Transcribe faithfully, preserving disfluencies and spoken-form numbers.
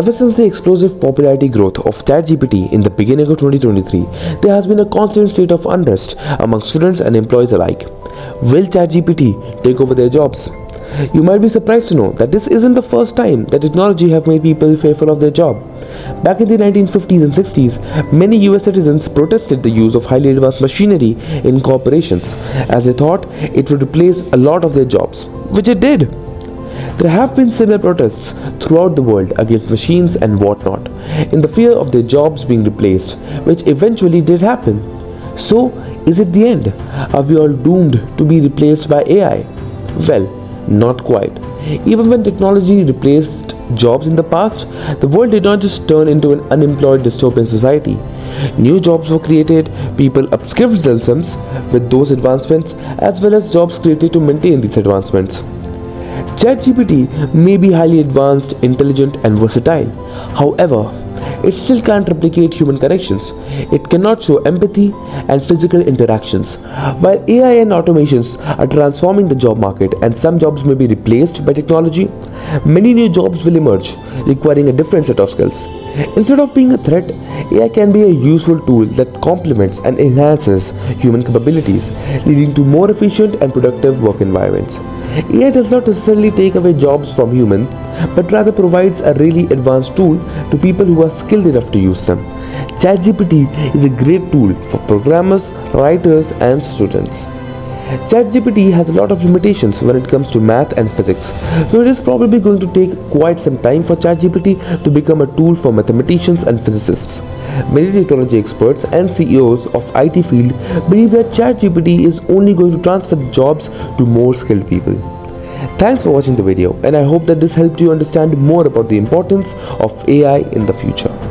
Ever since the explosive popularity growth of ChatGPT in the beginning of twenty twenty-three, there has been a constant state of unrest among students and employees alike. Will ChatGPT take over their jobs? You might be surprised to know that this isn't the first time that technology have made people fearful of their job. Back in the nineteen fifties and sixties, many U S citizens protested the use of highly advanced machinery in corporations, as they thought it would replace a lot of their jobs, which it did. There have been similar protests throughout the world against machines and whatnot, in the fear of their jobs being replaced, which eventually did happen. So, is it the end? Are we all doomed to be replaced by A I? Well, not quite. Even when technology replaced jobs in the past, the world did not just turn into an unemployed dystopian society. New jobs were created, people upskilled themselves with those advancements, as well as jobs created to maintain these advancements. ChatGPT may be highly advanced, intelligent and versatile. However, it still can't replicate human connections. It cannot show empathy and physical interactions. While A I and automations are transforming the job market and some jobs may be replaced by technology, many new jobs will emerge, requiring a different set of skills. Instead of being a threat, A I can be a useful tool that complements and enhances human capabilities, leading to more efficient and productive work environments. A I does not necessarily take away jobs from humans, but rather provides a really advanced tool to people who are skilled enough to use them. ChatGPT is a great tool for programmers, writers, and students. ChatGPT has a lot of limitations when it comes to math and physics, so it is probably going to take quite some time for ChatGPT to become a tool for mathematicians and physicists. Many technology experts and C E Os of I T field believe that ChatGPT is only going to transfer jobs to more skilled people. Thanks for watching the video, and I hope that this helped you understand more about the importance of A I in the future.